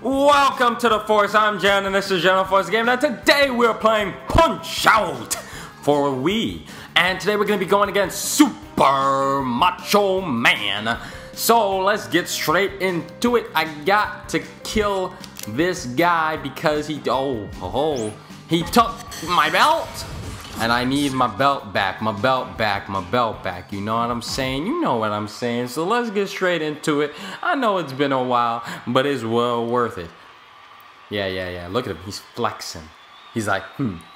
Welcome to the Force. I'm Jan and this is Jalen Force Gaming. Now today we're playing Punch-Out! For Wii. And today we're going to be going against Super Macho Man. So let's get straight into it. I got to kill this guy because he... He took my belt! And I need my belt back, my belt back, my belt back. You know what I'm saying? You know what I'm saying. So let's get straight into it. I know it's been a while, but it's well worth it. Yeah. Look at him. He's flexing. He's like,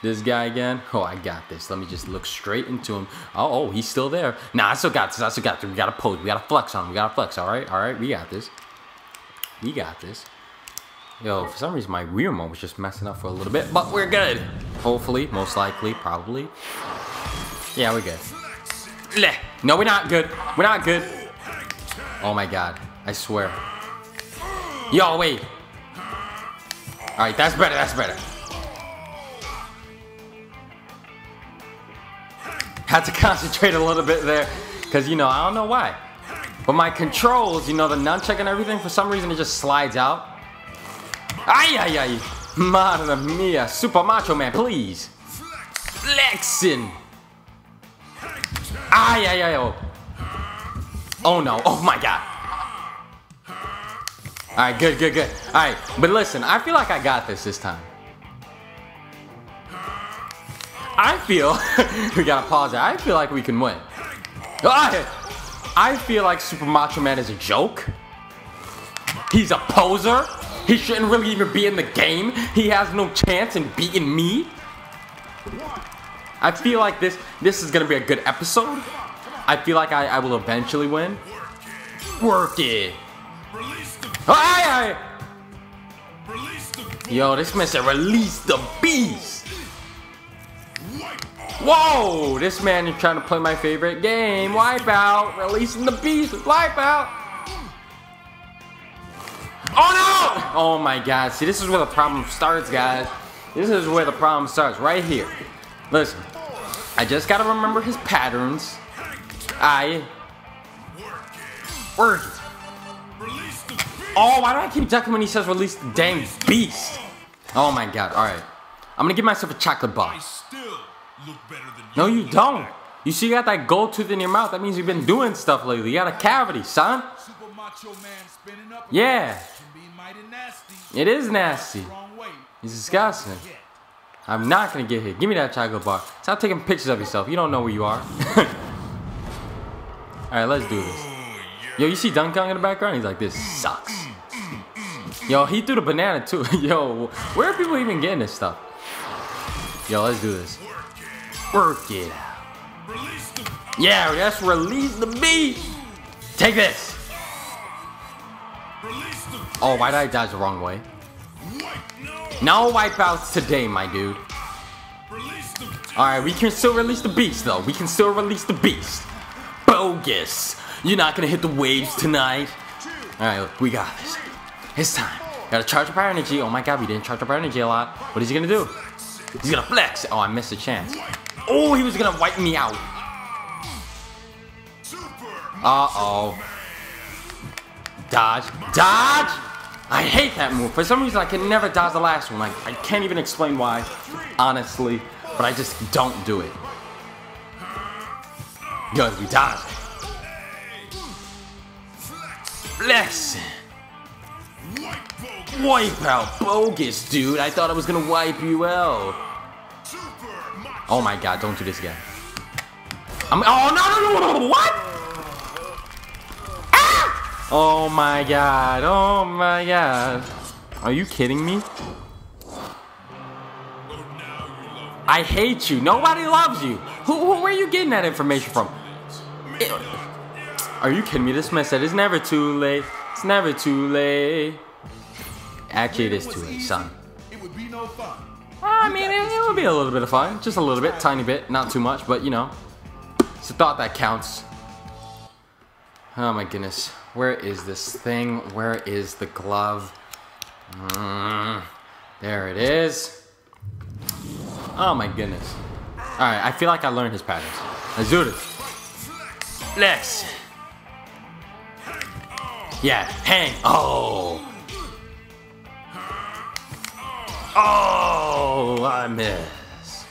this guy again? Oh, I got this. Let me just look straight into him. Oh, he's still there. Nah, I still got this. I still got this. We got to pose. We got to flex on him. We got to flex. All right. We got this. We got this. Yo, for some reason my Wii Remote was just messing up for a little bit, but we're good. Hopefully, most likely, probably. Yeah, we're good. Blech. No, we're not good. We're not good. Oh my god. I swear. Yo, wait. Alright, that's better. That's better. Had to concentrate a little bit there, because, you know, I don't know why. But my controls, you know, the nunchuck and everything, for some reason it just slides out. Ay, ay, ay. Madre mia. Super Macho Man, please. Flexing. Ay, ay, ay, oh. Oh, no. Oh, my God. All right, good. All right, but listen, I feel like I got this time. I feel... we got to pause it. I feel like we can win. I feel like Super Macho Man is a joke. He's a poser. He shouldn't really even be in the game. He has no chance in beating me. I feel like this is going to be a good episode. I feel like I will eventually win. Work it. Aye, aye. Yo, this man said release the beast. Whoa, this man is trying to play my favorite game. Wipeout, releasing the beast. Wipeout. Oh no! Oh my god. See, this is where the problem starts, guys. This is where the problem starts, right here. Listen, I just gotta remember his patterns. I... Work it. Oh, why do I keep ducking when he says release the dang beast? Oh my god, alright. I'm gonna give myself a chocolate bar. No, you don't. You see, you got that gold tooth in your mouth. That means you've been doing stuff lately. You got a cavity, son. Yeah. It is nasty. It's disgusting. I'm not gonna get hit. Give me that chocolate bar. Stop taking pictures of yourself. You don't know where you are. Alright, let's do this. Yo, you see Donkey Kong in the background? He's like, this sucks. Yo, he threw the banana too. Yo, where are people even getting this stuff? Yo, let's do this. Work it out. Yeah, that's release the beat. Take this. Oh, why did I dodge the wrong way? No wipeouts today, my dude. Alright, we can still release the beast, though. We can still release the beast. Bogus. You're not going to hit the waves tonight. Alright, we got this. It's time. Gotta charge up our energy. Oh my god, we didn't charge up our energy a lot. What is he going to do? He's going to flex. Oh, I missed a chance. Oh, he was going to wipe me out. Uh-oh. Dodge. Dodge! I hate that move. For some reason, I can never dodge the last one. I can't even explain why, honestly, but I just don't do it. Yo, we dodge. Flex. Wipe out. Bogus, dude. I thought I was going to wipe you out. Oh, my God. Don't do this again. Oh, no. What? Oh my god, oh my god. Are you kidding me? I hate you. Nobody loves you. Where are you getting that information from? Are you kidding me? This man said it's never too late. It's never too late. Actually, it is too late, son. I mean, it would be a little bit of fun. Just a little bit, tiny bit. Not too much, but you know. It's a thought that counts. Oh my goodness. Where is this thing? Where is the glove? There it is. Oh my goodness. Alright, I feel like I learned his patterns. Let's do this. Flex. Yeah, hang. Oh. Oh, I missed.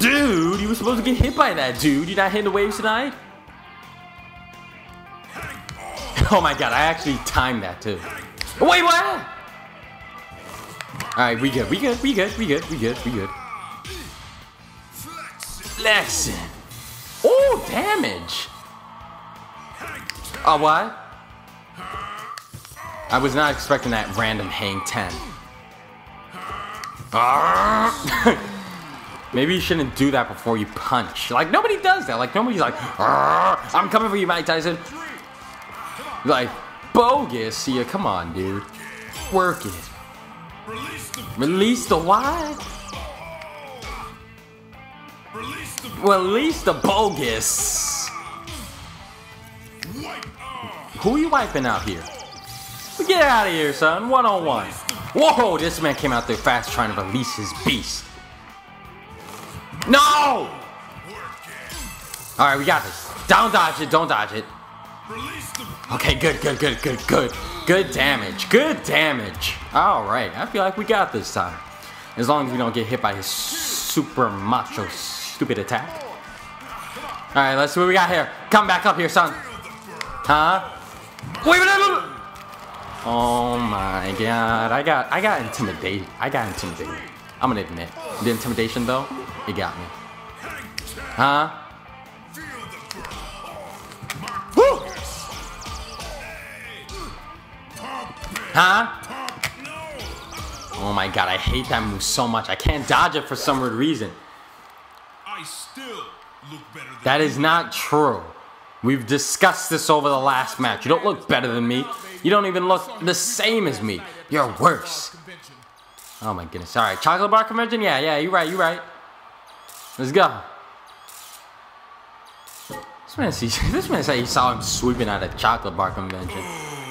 Dude, you were supposed to get hit by that, dude. You're not hitting the waves tonight? Oh my god, I actually timed that too. Wait, what? Alright, we good. Flexing. Oh, damage. Oh, what? I was not expecting that random hang 10. Maybe you shouldn't do that before you punch. Like, nobody does that. Like, nobody's like, I'm coming for you, Mike Tyson. Like, bogus. Yeah, come on, dude. Work it. Release the what? Release the bogus. Who are you wiping out here? Get out of here, son. One-on-one. Whoa, this man came out there fast trying to release his beast. No! Alright, we got this. Don't dodge it. Don't dodge it. Okay, good. Good damage. Alright, I feel like we got this time. As long as we don't get hit by his super macho stupid attack. Alright, let's see what we got here. Come back up here, son. Huh? Wait a minute! Oh my god, I got intimidated. I'm gonna admit. The intimidation though, it got me. Huh? Woo! Huh? Oh my god, I hate that move so much. I can't dodge it for some weird reason. That is not true. We've discussed this over the last match. You don't look better than me. You don't even look the same as me. You're worse. Oh my goodness. Alright, chocolate bar convention? Yeah, you're right. Let's go. This man said he saw him sweeping at a chocolate bar convention.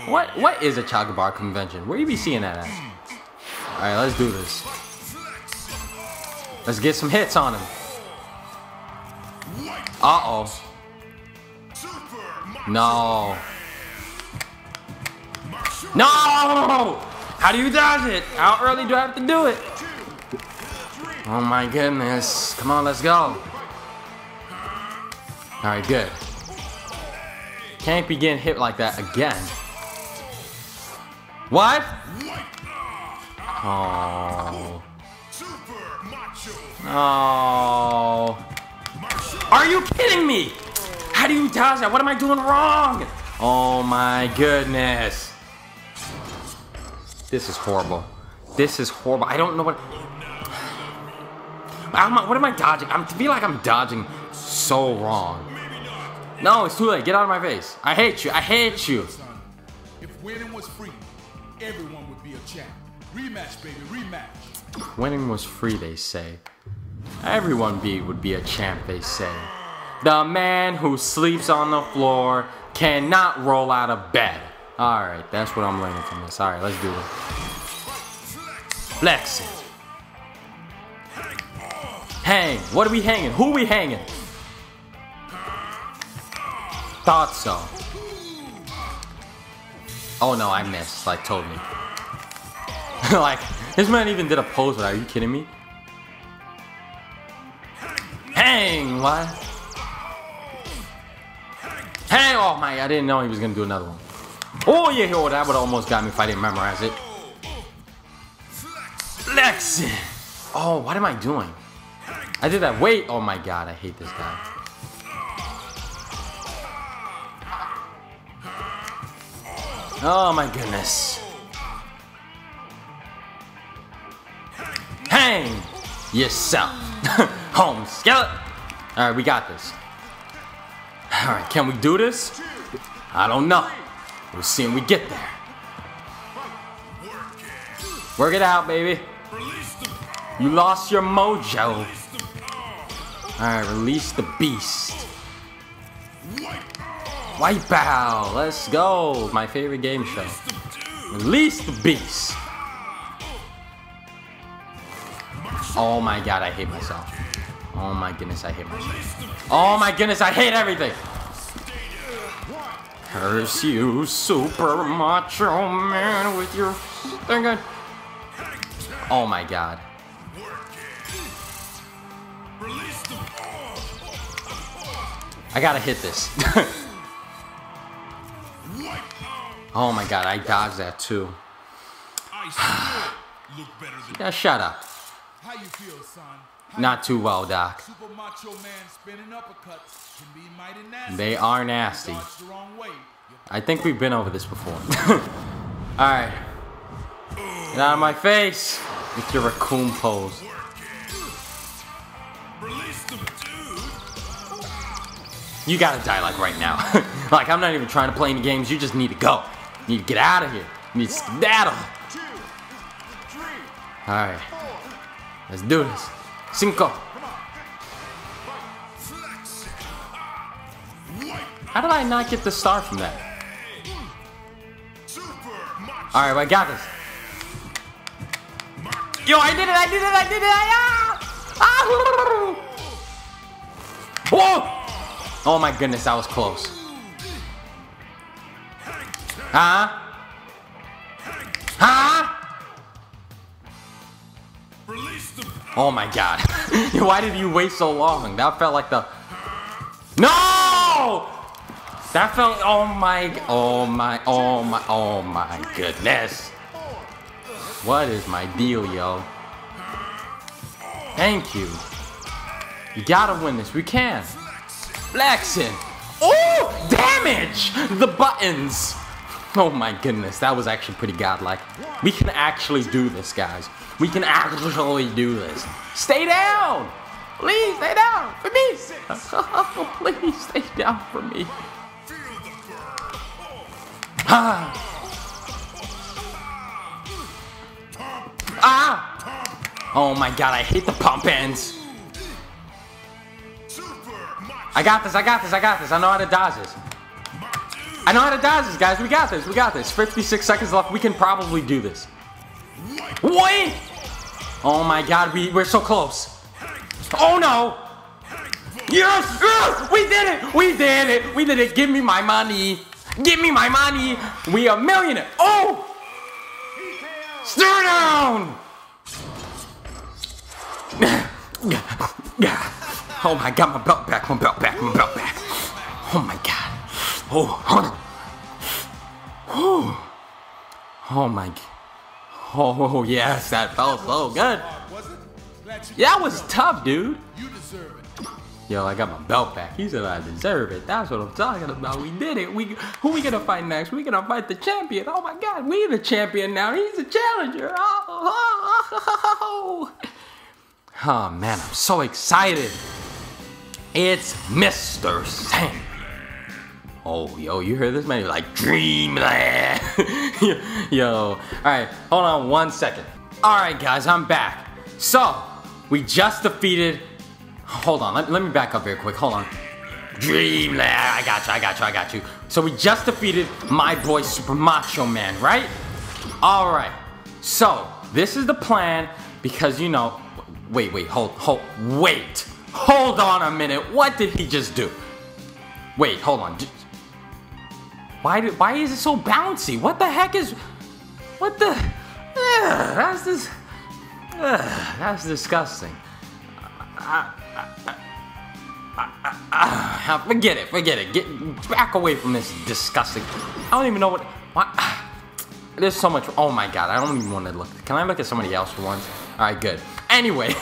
What is a chocolate bar convention? Where you be seeing that at? Alright, let's do this. Let's get some hits on him. Uh-oh. No. No! How do you dodge it? How early do I have to do it? Oh my goodness. Come on, let's go. Alright, good. Can't be getting hit like that again. What? Oh. Oh. Are you kidding me? How do you dodge that? What am I doing wrong? Oh my goodness. This is horrible. I don't know what... what am I dodging? I feel like I'm dodging so wrong. No, it's too late. Get out of my face. I hate you. If winning was free, everyone would be a champ. Rematch, baby, rematch. Winning was free, they say. Everyone would be a champ, they say. The man who sleeps on the floor cannot roll out of bed. Alright, that's what I'm learning from this. Alright, let's do it. Flex it. Hang. What are we hanging? Who are we hanging? Thought so. Oh no, I missed. Like, totally. Like, this man even did a pose with it. Are you kidding me? Hang! What? Hang! Oh my, I didn't know he was gonna do another one. Oh yeah, oh, that would almost got me if I didn't memorize it. Flex. Oh, what am I doing? I did that. Wait. Oh my god, I hate this guy. Oh my goodness. Hang yourself, home skillet. All right, we got this. All right, can we do this? I don't know. We'll see when we get there. Work it out, baby. You lost your mojo. Alright, release the beast. Wipe out. Let's go. My favorite game show. Release the beast. Oh my god, I hate myself. Oh my goodness, I hate myself. Oh my goodness, I hate everything. Curse you, Super Macho Man, with your... Dang it. Oh my god. I gotta hit this. Oh my god, I dodged that too. Yeah, shut up. How you feel, son? Not too well, Doc. Super Macho Man spinning uppercuts can be mighty nasty. They are nasty. I think we've been over this before. Alright. Get out of my face with your raccoon pose. You gotta die like right now. Like, I'm not even trying to play any games. You just need to go. You need to get out of here. You need to skedaddle. Alright. Let's do this. 5. How did I not get the star from that? Alright, well, I got this. Yo, I did it! Whoa! Oh my goodness, I was close. Oh my god. Why did you wait so long? That felt like the... No! That felt... Oh my goodness. What is my deal, yo? Thank you. You gotta win this. We can. Flexing. Oh! Damage! The buttons. Oh my goodness. That was actually pretty godlike. We can actually do this, guys. We can actually do this. Stay down! Please stay down for me! Oh, please stay down for me. Oh my god, I hate the pump ends. I got this. I know how to dodge this. Guys. We got this. 56 seconds left. We can probably do this. Wait! Oh my god, we're so close. Oh no! Yes! Yes! We did it! Give me my money! We a millionaire! Oh! Stir down! Oh my god, my belt back. Oh my god. Oh, hold on. Oh my god. Oh, yes, that felt so good. That was tough, dude. Yo, I got my belt back. He said I deserve it. That's what I'm talking about. We did it. Who we gonna fight next? We gonna fight the champion. Oh my god, we the champion now. He's the challenger. Oh man, I'm so excited. It's Mr. Sandman. Oh, yo, you hear this, man? You're like, Dreamland. Yo. Alright, hold on one second. Alright, guys, I'm back. So, we just defeated... Hold on, let me back up real quick. Hold on. Dreamland. I got you. So, we just defeated my boy Super Macho Man, right? Alright. So, this is the plan because, you know... Wait. Hold on a minute. What did he just do? Wait, hold on. Why is it so bouncy? What the heck is... What the... that's disgusting. Forget it. Get back away from this disgusting... I don't even know what... There's so much... Oh my god, I don't even want to look... Can I look at somebody else for once? Alright, good. Anyway,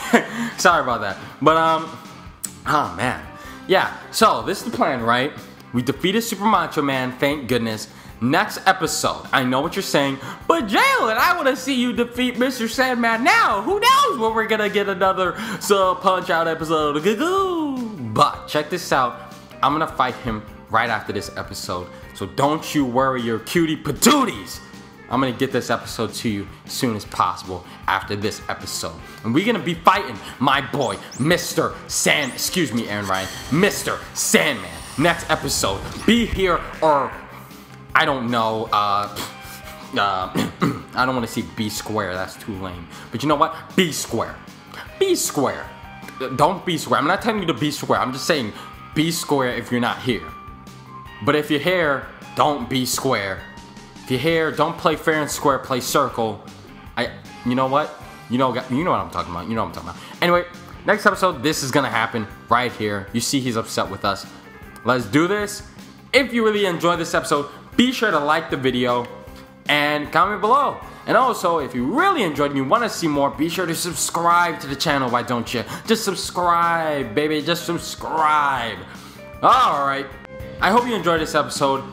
sorry about that. But, oh man. Yeah, so this is the plan, right? We defeated Super Macho Man, thank goodness. Next episode, I know what you're saying, but Jalen, I want to see you defeat Mr. Sandman now. Who knows when we're going to get another Super Punch-Out! Episode. But check this out. I'm going to fight him right after this episode. So don't you worry your cutie patooties. I'm going to get this episode to you as soon as possible after this episode. And we're going to be fighting my boy, Mr. Sandman. Excuse me, Aaron Ryan. Mr. Sandman. Next episode. Be here or... I don't know. I don't want to see B square. That's too lame. But you know what? B square. B square. Don't B square. I'm not telling you to B square. I'm just saying B square if you're not here. But if you're here, don't B square. If you're here, don't play fair and square, play circle. You know what? You know what I'm talking about. You know what I'm talking about. Anyway, next episode, this is going to happen right here. You see he's upset with us. Let's do this. If you really enjoyed this episode, be sure to like the video and comment below. And also, if you really enjoyed and you want to see more, be sure to subscribe to the channel. Why don't you? Just subscribe, baby. Just subscribe. All right. I hope you enjoyed this episode.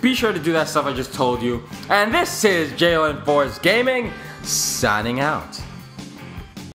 Be sure to do that stuff I just told you. And this is Jalen Force Gaming, signing out.